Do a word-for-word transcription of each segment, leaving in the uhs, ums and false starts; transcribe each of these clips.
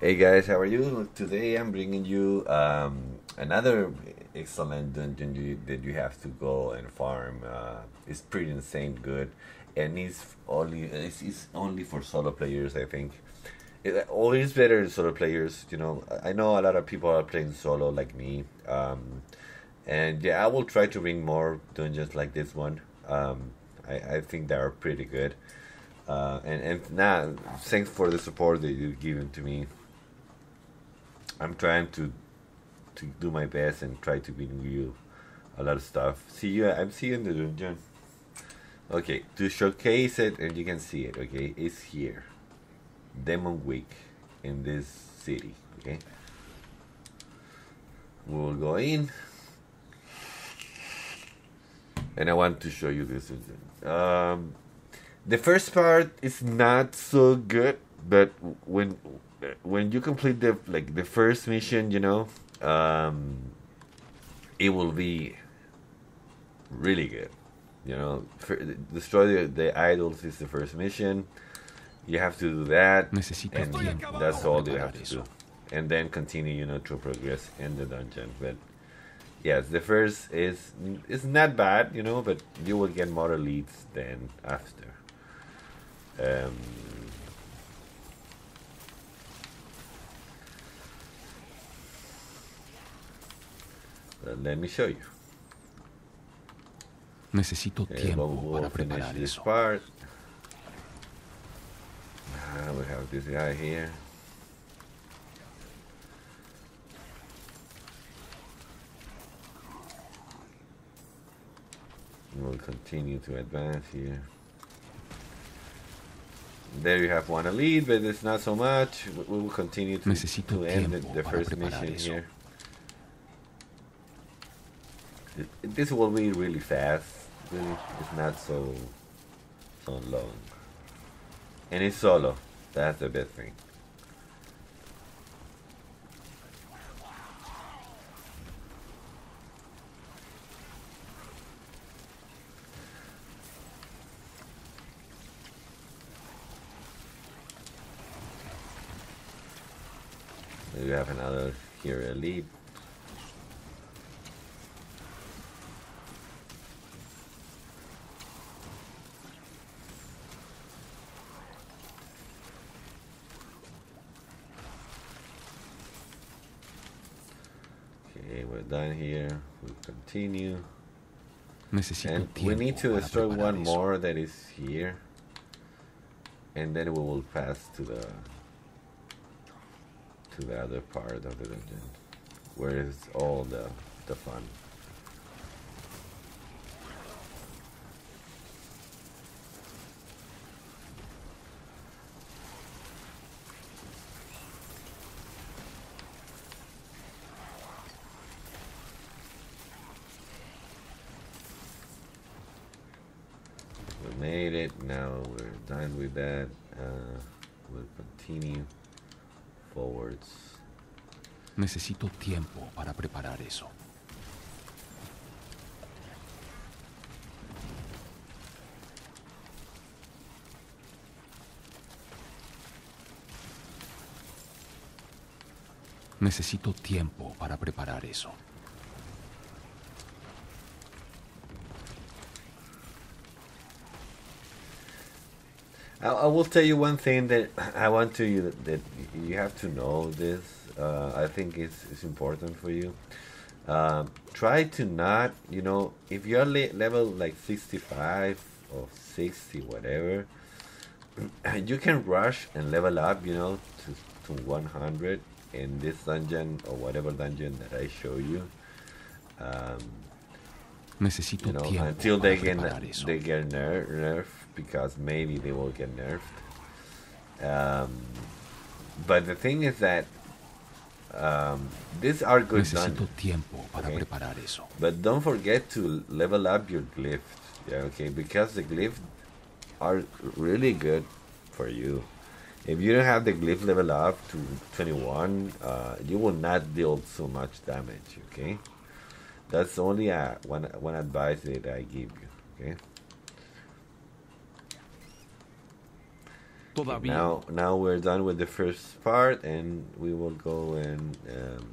Hey guys, how are you? Today I'm bringing you um, another excellent dungeon you, that you have to go and farm. Uh, it's pretty insane good, and it's only it's, it's only for solo players. I think it's always better in solo players. You know, I know a lot of people are playing solo like me, um, and yeah, I will try to bring more dungeons like this one. Um, I, I think they are pretty good, uh, and and now thanks for the support that you've given to me. I'm trying to to do my best and try to bring you a lot of stuff. See you. I'm seeing the dungeon. Okay, to showcase it, and you can see it. Okay, it's here, Demon Week in this city. Okay, we'll go in, and I want to show you this dungeon. Um, the first part is not so good, but when when you complete the like the first mission, you know, um, it will be really good. You know, for, destroy the, the idols is the first mission. You have to do that, and that's all you have to do, and then continue, you know, to progress in the dungeon. But yes, the first is it's not bad, you know, but you will get more leads than after. Um. Let me show you. Necesito okay, tiempo para preparar this eso. Part. Ah, we have this guy here. We'll continue to advance here. There you have one elite, but it's not so much. We will continue to, to end the, the first mission eso. Here. This will be really fast. It's not so so long, and it's solo. That's the best thing. We have another here elite. Done here. We continue. And we need to destroy one more that is here, and then we will pass to the to the other part of the dungeon, where is all the the fun. Made it. Now we're done with that. Uh, we'll continue forwards. Necesito tiempo para preparar eso. Necesito tiempo para preparar eso. I will tell you one thing that I want to you that you have to know this. Uh, I think it's it's important for you. Uh, try to not, you know, if you're level like sixty-five or sixty, whatever, you can rush and level up, you know, to to one hundred in this dungeon or whatever dungeon that I show you. Um, Necesito you know, tiempo until they get they get ner nerfed. Because maybe they will get nerfed. Um, but the thing is that um, these are good dungeons. Okay? But don't forget to level up your glyphs. Yeah, okay? Because the glyphs are really good for you. If you don't have the glyph level up to twenty-one, uh, you will not deal so much damage. Okay? That's only uh, one, one advice that I give you. Okay? Todavía. Now, now we're done with the first part, and we will go and um,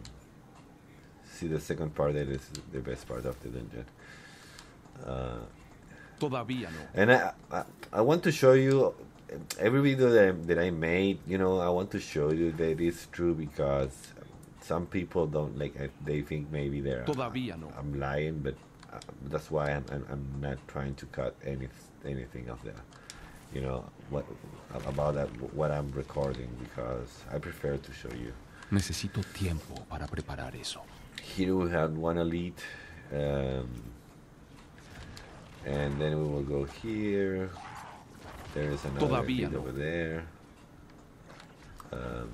see the second part. That is the best part of the dungeon. Uh, Todavía no. And I, I, I want to show you every video that I, that I made. You know, I want to show you that it's true, because some people don't like. They think maybe they're. Todavía no. I'm lying, but uh, that's why I'm, I'm I'm not trying to cut any anything of that. You know what about that, what I'm recording, because I prefer to show you. Necesito tiempo para preparar eso. Here we had one elite, um, and then we will go here. There is another Todavía elite no. over there. Um,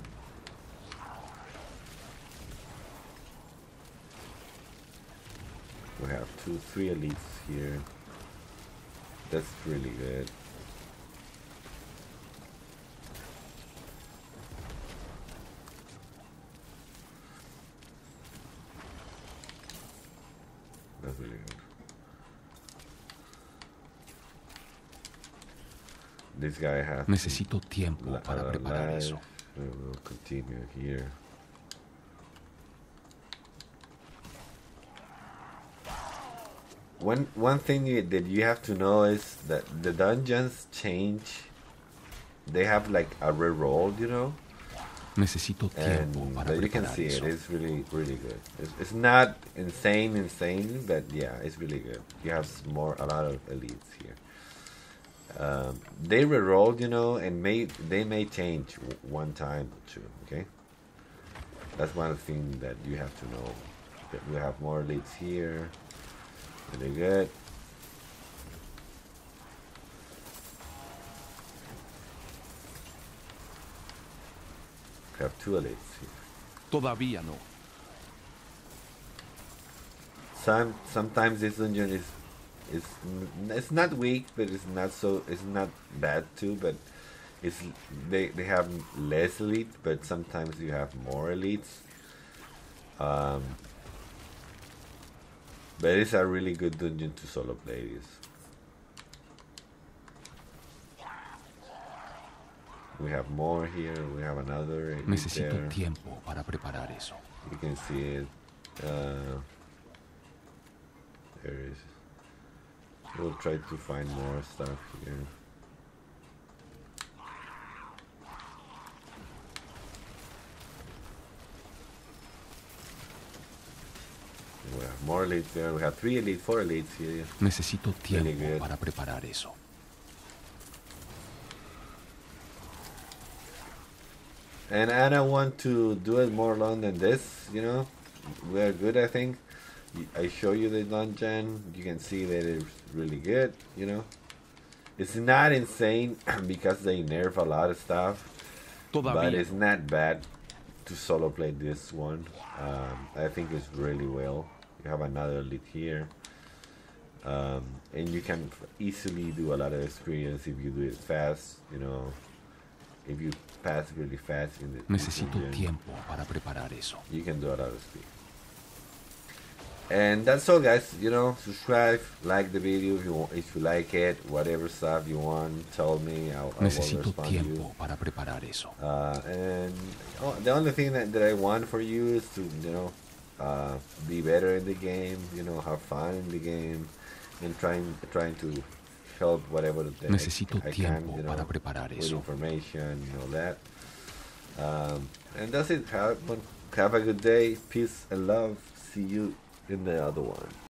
we have two, three elites here. That's really good. That's really good. This guy has. Necesito tiempo para preparar eso. We'll continue here. One one thing you, that you have to know is that the dungeons change. They have like a reroll, you know. Necesito tiempo and para you can see eso. It. It's really, really good. It's, it's not insane, insane, but yeah, it's really good. You have more, a lot of elites here. Um, they rerolled, you know, and may they may change one time or two. Okay, that's one thing that you have to know. That we have more elites here. Really good. Have two elites here. Todavía no. Some sometimes this dungeon is is it's not weak, but it's not so it's not bad too. But it's they they have less elite, but sometimes you have more elites. Um, but it's a really good dungeon to solo play this. We have more here. We have another. Necesito there. Tiempo para preparar eso. You can see it. Uh, there is. We'll try to find more stuff here. We have more elites there. We have three elites, four elites here. Necesito tiempo really para preparar eso. And I don't want to do it more long than this, you know. We're good, I think. I show you the dungeon. You can see that it's really good, you know. It's not insane because they nerf a lot of stuff. Todavía. But it's not bad to solo play this one. Um, I think it's really well. You have another elite here. Um, and you can easily do a lot of experience if you do it fast, you know. If you pass really fast in the Necesito engine, tiempo para preparar eso. You can do a lot of speed. And that's all, guys. You know, subscribe, like the video if you want, if you like it, whatever stuff you want, tell me. I'll, I will respond to you. Para preparar eso. Uh, and oh, the only thing that, that I want for you is to, you know, uh, be better in the game. You know, have fun in the game, and trying trying to. Help whatever the Necesito I, I tiempo can, you know, para preparar eso. Information, you know that. Um, and that's it. Have, have a good day. Peace and love. See you in the other one.